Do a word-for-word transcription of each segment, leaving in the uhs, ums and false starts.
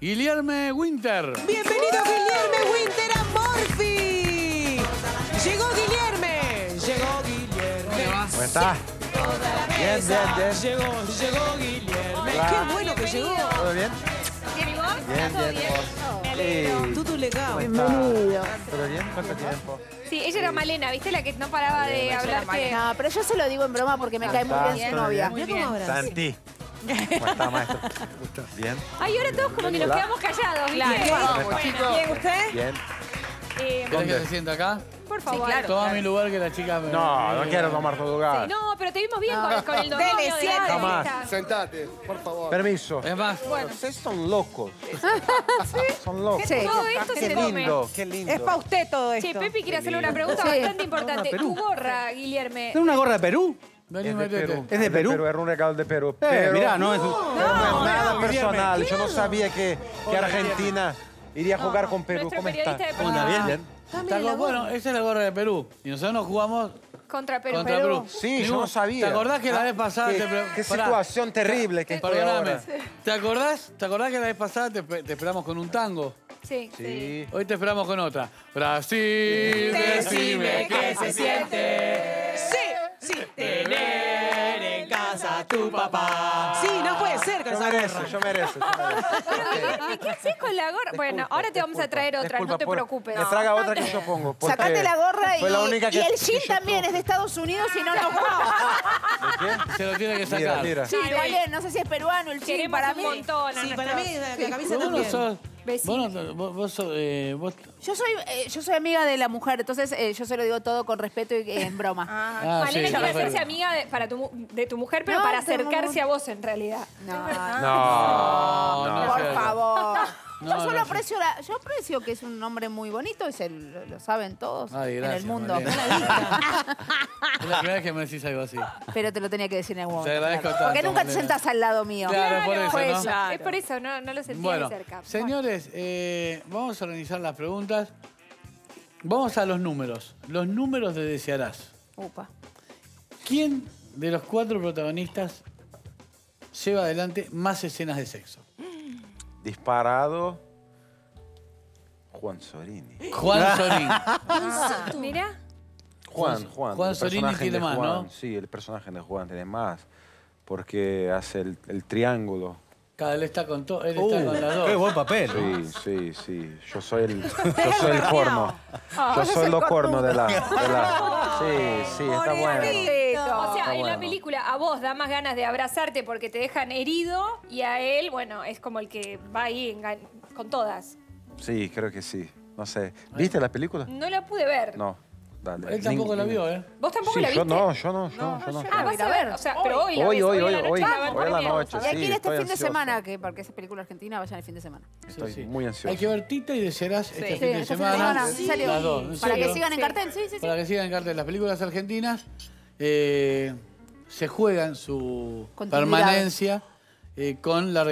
Guilherme Winter. Bienvenido Guilherme Winter a Morfi. Llegó Guilherme. Llegó Guilherme. ¿Cómo estás? Bien, bien, bien. Llegó, llegó Guilherme. Qué bueno que llegó. ¿Todo bien? ¿Bien y vos? Bien, bien, vos. Me alegro. Tú tu legado. Bienvenido. ¿Todo bien? ¿Cuánto tiempo? Sí, ella era Malena, ¿viste? La que no paraba de hablarte. No, pero yo se lo digo en broma porque me cae muy bien su novia. Mira cómo ahora. Santi. ¿Cómo está, maestro? ¿Bien? Ay, ahora todos como que nos quedamos callados. ¿Bien usted? Bien. ¿Quieres que se sienta acá? Por favor. Toma mi lugar que la chica... No, no quiero tomar tu lugar. No, pero te vimos bien con el dominio de la entrevista. Jamás. Sentate, por favor. Permiso. Es más, ustedes son locos. Son locos. Todo esto se come. Qué lindo. Es para usted todo esto. Che, Pepi quiere hacerle una pregunta bastante importante. Tu gorra, Guilherme. ¿Es una gorra de Perú? No, es, de Perú. ¿Es de Perú? Perú? Era un regalo de Perú. Pero, eh, mirá, no, no, es, no, no es nada no, personal. Yo no sabía que, que Argentina iría a jugar no, con Perú. ¿Cómo está? ¿Está bien? Está con, bueno, esa es la gorra de Perú. Y nosotros nos jugamos... Contra Perú. Contra Perú. Sí, yo no sabía. ¿Te acordás que la vez pasada... Qué, te qué situación terrible que estoy ahora. ¿Te acordás? ¿Te acordás que la vez pasada te, te esperamos con un tango? Sí, sí. Hoy te esperamos con otra. Brasil, decime qué se siente. Sí. Sí. Tener en casa a tu papá. Sí, no puede ser que yo, merece, yo merezco, yo merezco. ¿Qué haces con la gorra? Bueno, disculpa, ahora te vamos disculpa, a traer otra, disculpa, no te preocupes. Me traga otra que yo pongo. Sacate la gorra y, y el jean también es de Estados Unidos y no lo jugamos. ¿De qué? Se lo tiene que sacar. Mira, mira. Sí, vale, no sé si es peruano el jean, para mí. Montón, sí, para mí la camisa sí. También. Sos, vos no, vos, vos sos, eh, vos... Yo soy eh, yo soy amiga de la mujer, entonces eh, yo se lo digo todo con respeto y eh, en broma. Ah, Malena sí, quiere hacerse amiga de, para tu, de tu mujer, pero no, para acercarse no, no. a vos en realidad. No, no, no, no por no. favor. No, yo solo no, aprecio, la, yo aprecio que es un hombre muy bonito y se lo, lo saben todos ay, gracias, en el mundo. Malena. Es la primera vez que me decís algo así. Pero te lo tenía que decir en el mundo. Te agradezco claro. tanto, porque nunca Malena. Te sentás al lado mío. Claro, claro, es por eso, ¿no? Claro. Es por eso, no, no lo sentí bueno, de cerca. Señores, bueno. eh, vamos a organizar las preguntas. Vamos a los números. Los números de Desearás. Upa. ¿Quién de los cuatro protagonistas lleva adelante más escenas de sexo? Disparado Juan Sorini. Juan Sorini. Ah, mira. Juan, Juan. Juan Sorini tiene más, Juan, ¿no? Sí, el personaje de Juan tiene más. Porque hace el, el triángulo. Cada él está con todo, él uh, está con las dos. Qué buen papel. Sí, sí, sí. Yo soy el, yo soy el corno. Oh, yo soy lo corno de la, de la... Sí, sí, está bueno. O sea, en la película a vos da más ganas de abrazarte porque te dejan herido y a él, bueno, es como el que va ahí con todas. Sí, creo que sí. No sé. ¿Viste la película? No la pude ver. No. Dale. Él tampoco la vio, ¿eh? ¿Vos tampoco sí, la viste? Yo no, yo no, yo no. Yo no. Ah, vas a ver. O sea, pero hoy, hoy, hoy, hoy, hoy, hoy la noche. Y aquí en este fin de semana, que porque esa película argentina, vayan el fin de semana. Estoy sí, sí. muy ansioso. Hay que ver Tita y Desearás sí. este sí. fin de semana. Sí, sí. Las dos. Para que sigan en cartel, sí, sí, sí. Para que sigan en cartel. Las películas argentinas eh, se juegan su permanencia eh, con la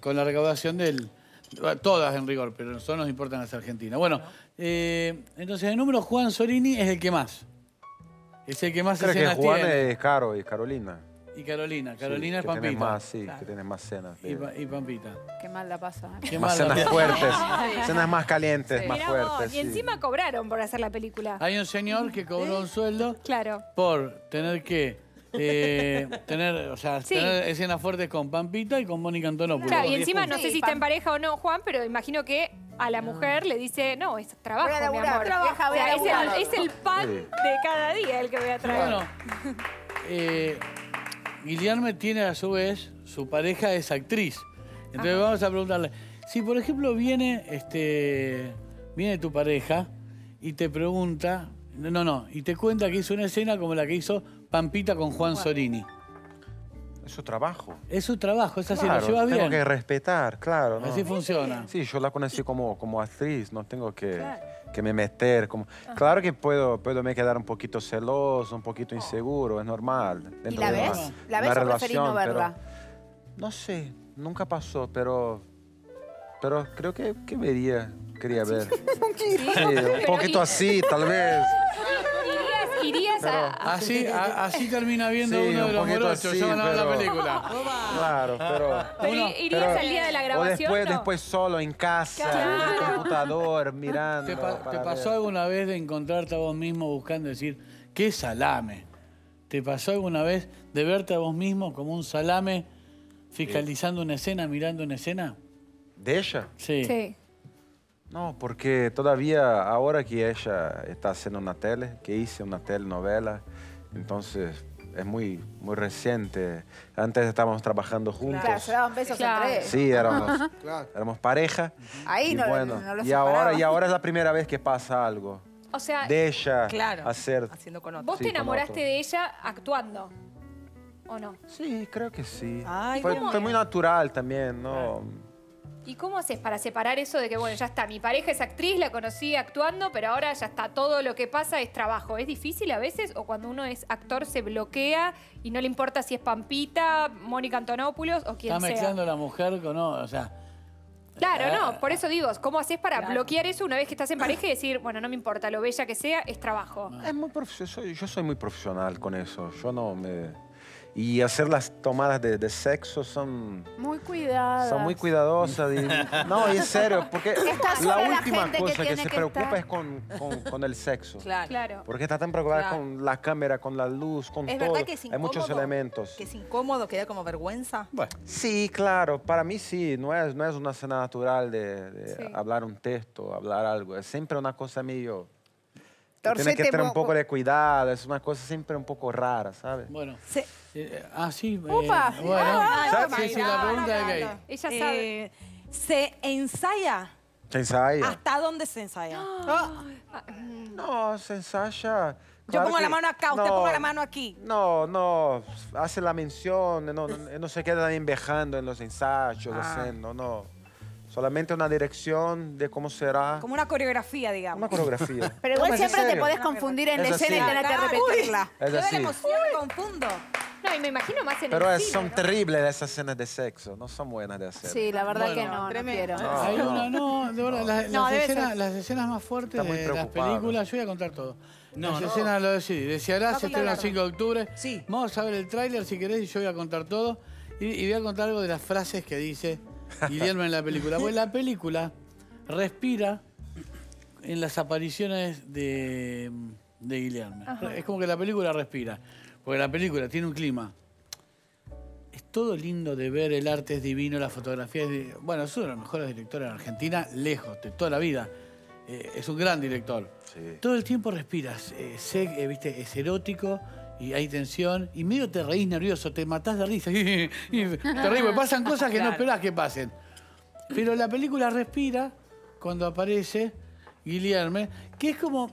con la recaudación del... Todas en rigor, pero solo nos importan las argentinas. Bueno, eh, entonces el número Juan Sorini es el que más. Es el que más escenas tiene. Creo que Juan tiene. Es Caro y Carolina. Y Carolina, Carolina sí, es Pampita. Más, sí, claro. Que tenés más cenas. De... Y, y Pampita. Qué mal la pasa. ¿Eh? Qué más mal cenas la pasa. Fuertes, cenas más calientes, sí. Más Mirá fuertes. Vos, y encima sí. cobraron por hacer la película. Hay un señor que cobró un sueldo claro. por tener que... Eh, tener, o sea, sí. tener escenas fuertes con Pampita y con Mónica Antonopoulos. Claro, y encima no sé si está en pareja o no, Juan, pero imagino que a la mujer le dice, no, es trabajo, voy a laburar, mi amor. Trabaja, voy a o sea, es, el, es el pan sí. de cada día el que voy a traer. Bueno, eh, Guilherme tiene a su vez, su pareja es actriz. Entonces Ajá. vamos a preguntarle, si por ejemplo viene, este, viene tu pareja y te pregunta, no, no, y te cuenta que hizo una escena como la que hizo Pampita con Juan Sorini. Es su trabajo. Es su trabajo, es así, claro, lo lleva bien. Tengo que respetar, claro. ¿No? Así funciona. Sí, yo la conocí como, como actriz, no tengo que, claro. que me meter. Como... Claro que puedo, puedo me quedar un poquito celoso, un poquito inseguro, es normal. ¿Y la ves? Una, ¿La ves o preferís no verla? Pero, no sé, nunca pasó, pero, pero creo que, que vería, quería ver. Sí, un poquito así, tal vez. irías pero, a, a... Así, a, así termina viendo sí, uno de los morochos, yo no veo la película. Claro, pero... Pero uno, irías pero, al día de la grabación, o después, ¿no? Después solo, en casa, claro. En el computador, mirando. ¿Te, pa te pasó ver. alguna vez de encontrarte a vos mismo buscando decir, qué salame? ¿Te pasó alguna vez de verte a vos mismo como un salame fiscalizando sí. una escena, mirando una escena? ¿De ella? Sí. Sí. No, porque todavía ahora que ella está haciendo una tele, que hice una telenovela, entonces es muy, muy reciente. Antes estábamos trabajando juntos. Claro, se daban besos claro. entre ellos. Sí, éramos, claro. éramos pareja. Ahí y no, bueno, no lo y ahora, y ahora es la primera vez que pasa algo. O sea, de ella claro, hacer, haciendo con otro. ¿Vos sí, te enamoraste de ella actuando? ¿O no? Sí, creo que sí. Ay, fue fue muy natural también, ¿no? Claro. ¿Y cómo haces para separar eso de que, bueno, ya está, mi pareja es actriz, la conocí actuando, pero ahora ya está, todo lo que pasa es trabajo? ¿Es difícil a veces? ¿O cuando uno es actor se bloquea y no le importa si es Pampita, Mónica Antonopoulos o quien sea? Está mezclando la mujer con... No, o sea... Claro, ah, no, por eso digo, ¿cómo haces para claro. bloquear eso una vez que estás en pareja y decir, bueno, no me importa, lo bella que sea, es trabajo? Es muy profesional, yo soy muy profesional con eso, yo no me... Y hacer las tomadas de, de sexo son... Muy cuidadas. Son muy cuidadosas. Y, no, en serio, porque la última la cosa que, que se que preocupa estar... es con, con, con el sexo. Claro. Claro. Porque está tan preocupada claro. con la cámara, con la luz, con ¿Es todo. Verdad que es incómodo, hay muchos elementos. ¿Que es incómodo? ¿Que da como vergüenza? Bueno. Sí, claro. Para mí sí. No es, no es una escena natural de, de sí. hablar un texto, hablar algo. Es siempre una cosa medio... Tienes que tener un poco de cuidado, es una cosa siempre un poco rara, ¿sabes? Bueno. Sí. Eh, ah, sí. Upa. Eh, bueno. No, no, sí, sí, la pregunta no, no, es no, no. Ella sabe. Eh, ¿Se ensaya? ¿Se ensaya? ¿Hasta dónde se ensaya? No, no se ensaya... Claro, yo pongo que, la mano acá, usted no, ponga la mano aquí. No, no, hace la mención, no, no, no se queda envejando en los ensayos, ah. no, no. Solamente una dirección de cómo será. Como una coreografía, digamos. Una coreografía. Pero igual no, siempre te podés confundir en la escena y tener que repetirla. Es así. Yo de emoción me confundo. No, y me imagino más en Pero el es, cine, son ¿no? terribles las escenas de sexo. No son buenas de hacer. Sí, la verdad bueno, que no, no quiero. No, Hay una, no, de verdad, no. Las, no, las, escenas, las escenas más fuertes de las películas, yo voy a contar todo. No, las no. escenas lo decidí. Desearás, se estrena el cinco de octubre. Sí. Vamos a ver el tráiler si querés y yo voy a contar todo. Y, y voy a contar algo de las frases que dice... Guilherme en la película. Pues la película respira en las apariciones de, de Guilherme. Ajá. Es como que la película respira, porque la película tiene un clima. Es todo lindo de ver, el arte es divino, la fotografía es... De, bueno, es uno de los mejores directores en Argentina, lejos, de toda la vida. Eh, es un gran director. Sí. Todo el tiempo respiras, eh, sec, eh, ¿viste? Es erótico... Y hay tensión, y medio te reís nervioso, te matás de risa. Y te reís, pasan cosas que claro. no esperás que pasen. Pero la película respira cuando aparece Guilherme, que es como,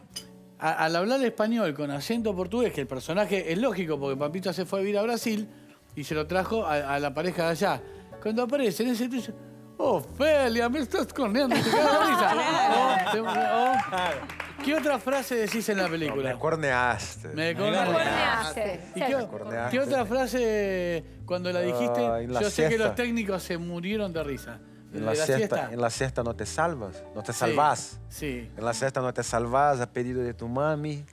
a, al hablar español con acento portugués, que el personaje es lógico, porque Pampita se fue a vivir a Brasil y se lo trajo a, a la pareja de allá. Cuando aparece en ese tuyo, Ofelia, oh, me estás corneando, te cago de risa. Oh, oh. ¿Qué otra frase decís en la película? No, me corneaste. Me corneaste. Me corneaste. ¿Y qué, me corneaste. ¿Qué otra frase cuando la dijiste? Uh, la yo siesta. Sé que los técnicos se murieron de risa. En la, la siesta, siesta. En la siesta no te salvas, no te sí. salvás. Sí. En la siesta no te salvás a pedido de tu mami.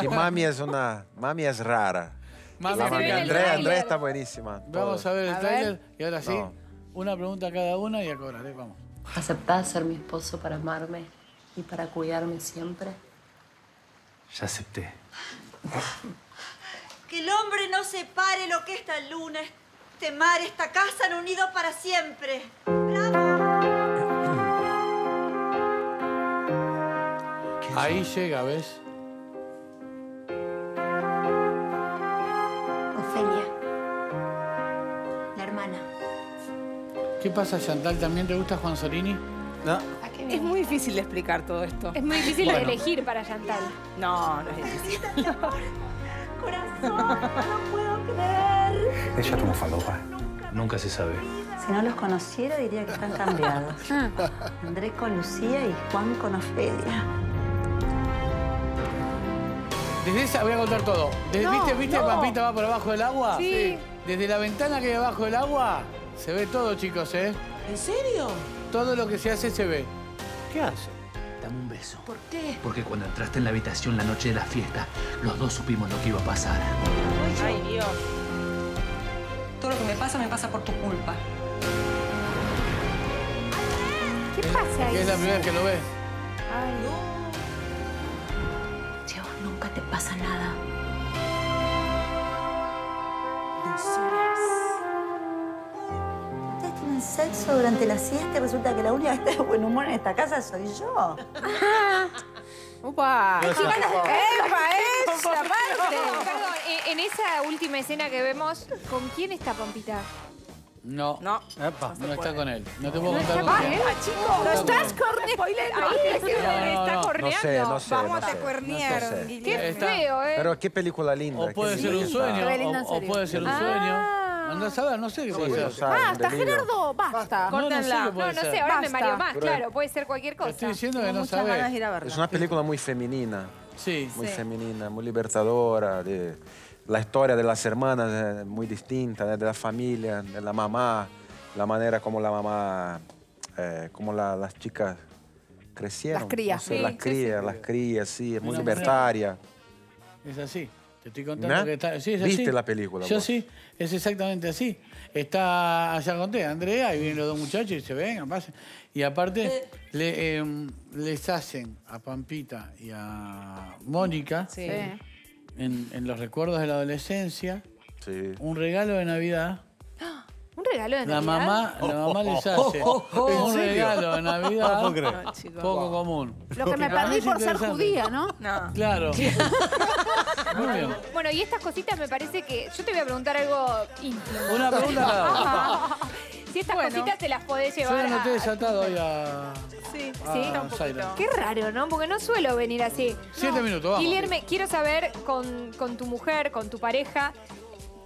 Que mami es una... Mami es rara. Mami la mami Andrea, Andrea está buenísima. Vamos todo. A ver el tráiler y ahora sí, no. una pregunta a cada una y a cobrar, ¿eh? Vamos. ¿Aceptás ser mi esposo para amarme? ¿Y para cuidarme siempre? Ya acepté. Que el hombre no separe lo que esta luna, este mar, esta casa han unido para siempre. ¡Bravo! Ahí llega, ¿ves? Ofelia. La hermana. ¿Qué pasa, Chantal? ¿También te gusta Juan Sorini? No. Es muy difícil de explicar todo esto. Es muy difícil bueno. de elegir para Chantal. No, no es difícil. Corazón, no puedo creer. Ella tomó falopa. Nunca se sabe. Si no los conociera, diría que están cambiados. André con Lucía y Juan con Ofelia. Desde esa voy a contar todo. Desde, no, ¿Viste, viste no. Pampita va por abajo del agua? Sí. sí. Desde la ventana que hay abajo del agua, se ve todo, chicos, ¿eh? ¿En serio? Todo lo que se hace se ve. ¿Qué hace? Dame un beso. ¿Por qué? Porque cuando entraste en la habitación la noche de la fiesta, los dos supimos lo que iba a pasar. Ay, Dios. Todo lo que me pasa, me pasa por tu culpa. ¿Qué pasa ahí? Es la primera que lo ves. Ay, no. Diego, nunca te pasa nada. Ustedes tienen sexo durante la siesta y resulta que la única que está de buen humor en esta casa soy yo. ¡Opa! ¡Epa, es la parte! Perdón, en esa última escena que vemos, ¿con quién está Pampita? No. No. Epa, no está con él. No te puedo contar con él. ¡No estás corneando! Ahí está corneando. Vamos a cuernear. Qué feo, ¿eh? Pero qué película linda. O puede ser un sueño. O puede ser un sueño. Andás a ver, no sé qué puede ser. Basta, Gerardo, basta. Córtenla. No, no sé, ahora me mareo más. Claro, puede ser cualquier cosa. Estoy diciendo que no sabés. Es una película muy femenina. Sí. Muy femenina, muy libertadora. La historia de las hermanas es muy distinta, de la familia, de la mamá, la manera como la mamá, eh, como la, las chicas crecieron. Las crías. No sé, sí, las crías, sí, las crías, sí, es muy libertaria. Es así, te estoy contando ¿no? que está... Sí, es ¿Viste así? la película? Yo vos? sí, es exactamente así. Está, allá conté, Andrea, y vienen los dos muchachos y se ven, pasen. Y aparte, eh. Le, eh, les hacen a Pampita y a Mónica... Sí. Eh, En, en los recuerdos de la adolescencia, sí. un regalo de Navidad. ¿Un regalo de la Navidad? Mamá, la mamá oh, les hace oh, oh, oh, un regalo de Navidad no, no, poco wow. común. Lo que me perdí por ser judía, ¿no? No. Claro. Muy bien. Bueno, y estas cositas me parece que... Yo te voy a preguntar algo íntimo. Una pregunta. Si estas bueno, cositas te las podés llevar. Yo no te he desatado hoy a... Sí, ah, sí, un poquito. Qué raro, ¿no? Porque no suelo venir así. Siete no. minutos, vamos. Guilherme, quiero saber con, con tu mujer, con tu pareja...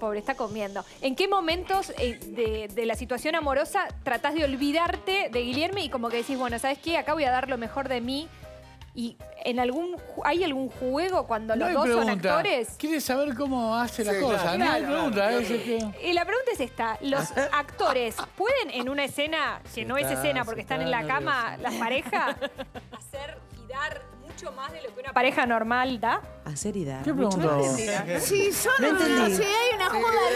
Pobre, está comiendo. ¿En qué momentos eh, de, de la situación amorosa tratás de olvidarte de Guilherme y como que decís, bueno, ¿sabes qué? Acá voy a dar lo mejor de mí. ¿Y en algún, hay algún juego cuando no los dos pregunta. son actores? ¿Quieres saber cómo hace la sí, cosa? Claro, no hay pregunta. Claro. ¿eh? Y la pregunta es esta. ¿Los actores pueden en una escena, que se no está, es escena porque están está en la cama, las parejas, hacer y dar mucho más de lo que una pareja normal da? Hacer y dar. ¿Qué pregunta? Sí, yo no entendí. Si hay una joda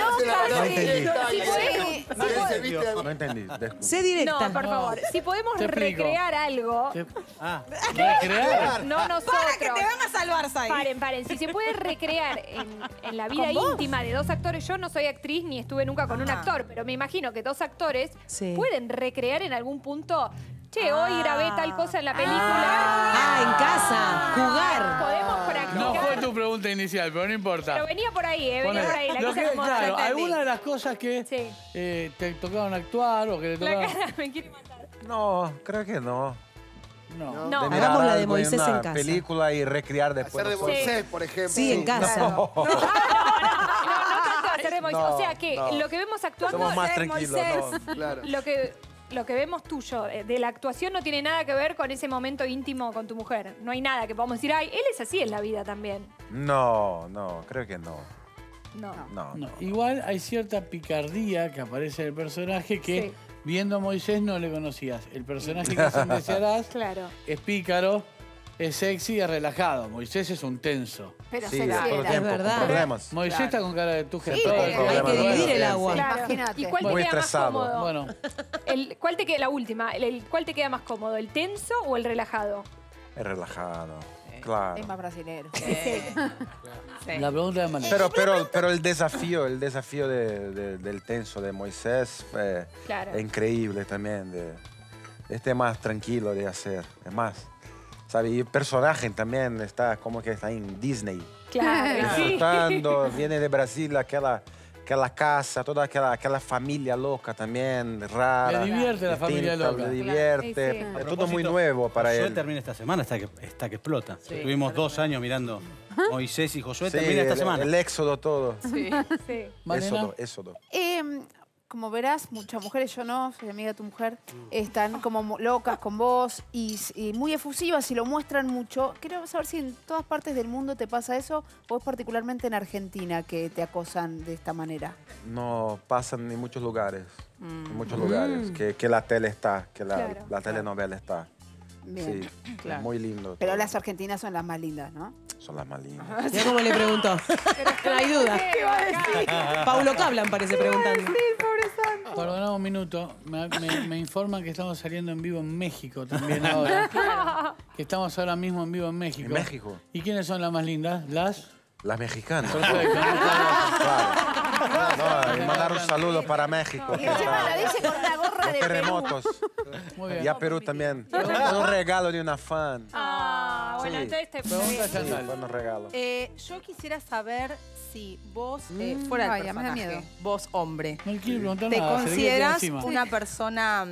loca. No entendí. Sé directa. No, por favor. Si podemos recrear algo... Ah. ¿Recrear? No nosotros. Para que te van a salvar, Sai. Paren, paren. Si se puede recrear en, en la vida íntima de dos actores... Yo no soy actriz ni estuve nunca con ah. un actor, pero me imagino que dos actores sí. pueden recrear en algún punto... Che, hoy grabé tal cosa en la película. Ah, en casa. Jugar. Podemos practicar. No fue tu pregunta inicial, pero no importa. Pero venía por ahí, ¿eh? Venía por ahí. La cosa que, claro, alguna de las cosas que sí. eh, te tocaron actuar o que le tocaron... La cara me quiere matar. No, creo que no. No. no. Hagamos la de Moisés en, en casa. Película y recrear después. Hacer de Moisés, sí. por ejemplo. Sí, en casa. No, no, no. no, no, no, no, no. O sea que no. lo que vemos actuando... Somos más tranquilos, no, claro. Lo que... Lo que vemos tuyo, de la actuación, no tiene nada que ver con ese momento íntimo con tu mujer. No hay nada que podamos decir, ay, él es así en la vida también. No, no, creo que no. No. no, no, no. Igual hay cierta picardía que aparece en el personaje que, sí. viendo a Moisés, no le conocías. El personaje que hacen Desearás claro. es pícaro, es sexy y es relajado. Moisés es un tenso. Pero sí, se la es verdad. Problemas. Moisés claro. está con cara de tu jefe. Sí, hay que dividir el agua. Claro. Imagínate. ¿Y cuál Muy te queda estresado. más cómodo? Bueno. El, ¿cuál te queda, la última, el, el, ¿cuál te queda más cómodo? ¿El tenso o el relajado? El relajado, eh, claro. Es más brasilero. Eh, sí. Claro. Sí. La pregunta es manera. Pero, pero, pero el desafío, el desafío de, de, del tenso de Moisés fue claro. increíble también. De, este más tranquilo de hacer, es más... ¿Sabe? Y el personaje también está como que está en Disney. Claro. Disfrutando, viene de Brasil, aquella, aquella casa, toda aquella, aquella familia loca también, rara. Le divierte la familia loca. Le divierte. Claro. Sí, sí. Es todo muy nuevo para él. Josué termina esta semana, está que, está que explota. Sí, Tuvimos dos años mirando Moisés y Josué, sí, termina esta el, semana. el éxodo todo. Sí, sí. Éxodo, éxodo. Eh, Como verás, muchas mujeres, yo no, soy amiga de tu mujer, están como locas con vos y, y muy efusivas y lo muestran mucho. Quiero saber si en todas partes del mundo te pasa eso o es particularmente en Argentina que te acosan de esta manera. No, pasan en muchos lugares, mm. en muchos lugares, mm. que, que la tele está, que la, claro, la telenovela claro. está. Bien, sí, claro. Muy lindo. Pero todo. Las argentinas son las más lindas, ¿no? Son las más lindas. Ah, ya como le preguntó. No hay duda. ¿Qué iba a decir? Paulo Cablan parece preguntando. Sí, pobre santo. Perdona un minuto. Me, me, me informan que estamos saliendo en vivo en México también ahora. Claro. Que estamos ahora mismo en vivo en México. ¿En México? ¿Y quiénes son las más lindas? Las... Las mexicanas. Perfecto. Claro. No, no, mandar un saludo para México. Que está... Los terremotos. Muy bien. Y a Perú también. Un regalo de una fan. Ah, sí. Bueno, entonces te pregunto. Sí, sí, bueno, regalo. Eh, yo quisiera saber si vos, eh, fuera del personaje, miedo. vos hombre, no quiero preguntar nada, te consideras una persona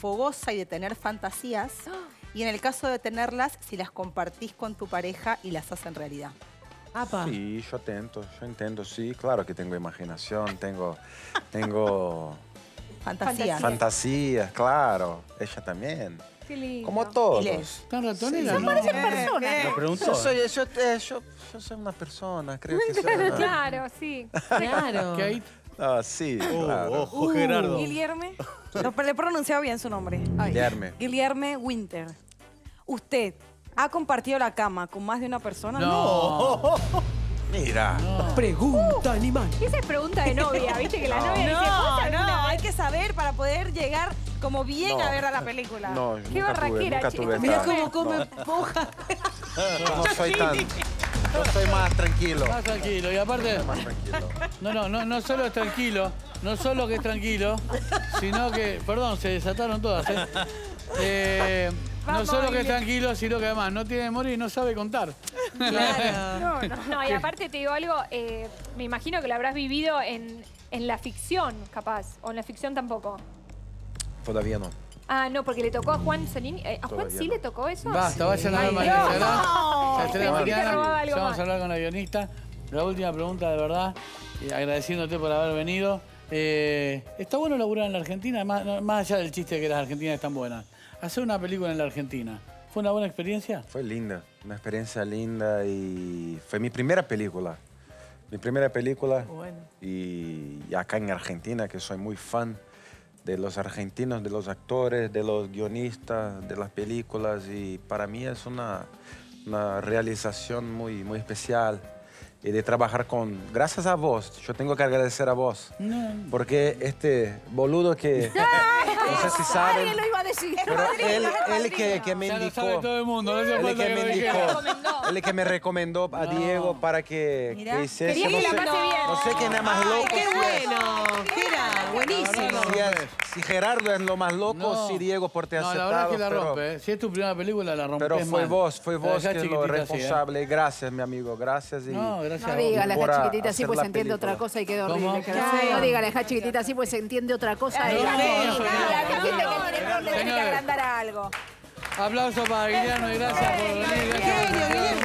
fogosa y de tener fantasías, y en el caso de tenerlas, si las compartís con tu pareja y las haces en realidad. Apa. Sí, yo intento, yo intento, sí, claro que tengo imaginación, tengo... tengo... Fantasías. Fantasías, claro. Ella también. Qué lindo. Como todos. ¿Están ratones? No parecen personas. Lo pregunto. Yo soy, yo, eh, yo, yo soy una persona, creo que soy una... Claro, sí. Claro. Ah, sí, oh, claro. Ojo, uh, Gerardo. Guilherme. No, le he pronunciado bien su nombre. Ay. Guilherme. Guilherme Winter. ¿Usted ha compartido la cama con más de una persona? No. no. Mira. No. Pregunta uh, animal. Esa es pregunta de novia, viste que la no. novia dice, no, no, no, hay que saber para poder llegar como bien no. a ver a la película. No, qué barraquera, chica. Mira cómo come poja. No. no soy tan. Yo soy más tranquilo. Más tranquilo. Y aparte. Más tranquilo. No, no, no, no solo es tranquilo, no solo que es tranquilo, sino que. Perdón, se desataron todas, ¿eh? Eh, Vamos, no solo que es tranquilo, sino que además no tiene memoria y no sabe contar. Claro. No, no. no, y aparte te digo algo, eh, me imagino que lo habrás vivido en, en la ficción, capaz. O en la ficción tampoco. Todavía no. Ah, no, porque le tocó a Juan Sorini. Eh, ¿A Juan Todavía sí no. le tocó eso? Basta, vayan a ver mañana. No. A las tres de la mañana. Ya vamos a hablar con la guionista. La última pregunta, de verdad, eh, agradeciéndote por haber venido. Eh, está bueno laburar en la Argentina, más, más allá del chiste de que las argentinas están buenas. Hacer una película en la Argentina, ¿fue una buena experiencia? Fue linda, una experiencia linda y fue mi primera película. Mi primera película bueno. y acá en Argentina, que soy muy fan de los argentinos, de los actores, de los guionistas, de las películas, y para mí es una, una realización muy, muy especial. Y de trabajar con... Gracias a vos. Yo tengo que agradecer a vos. No. Porque este boludo que... No sé si saben... Alguien lo iba a decir. Pero él, él que, que me indicó... Ya lo sabe todo el mundo. No se él que me indicó... Él que me recomendó a Diego para que, que hiciese... Que no, sé, no sé quién es más loco. Ay, ¡qué bueno! Gerardo, buenísimo. Si, es, si Gerardo es lo más loco, no. si Diego por te aceptado. No, la verdad es que la rompe. Pero, eh. Si es tu primera película, la rompes. Pero fue mal. vos, fue vos que es lo responsable. Sí, eh. Gracias, mi amigo. Gracias y... No, gracias. No digas la hija chiquitita así, pues se entiende otra cosa y quedó horrible. No digas la hija chiquitita así, pues se entiende otra cosa. Y la gente que tiene problemas tiene que agrandar a algo. Aplauso para Guillermo y gracias por venir.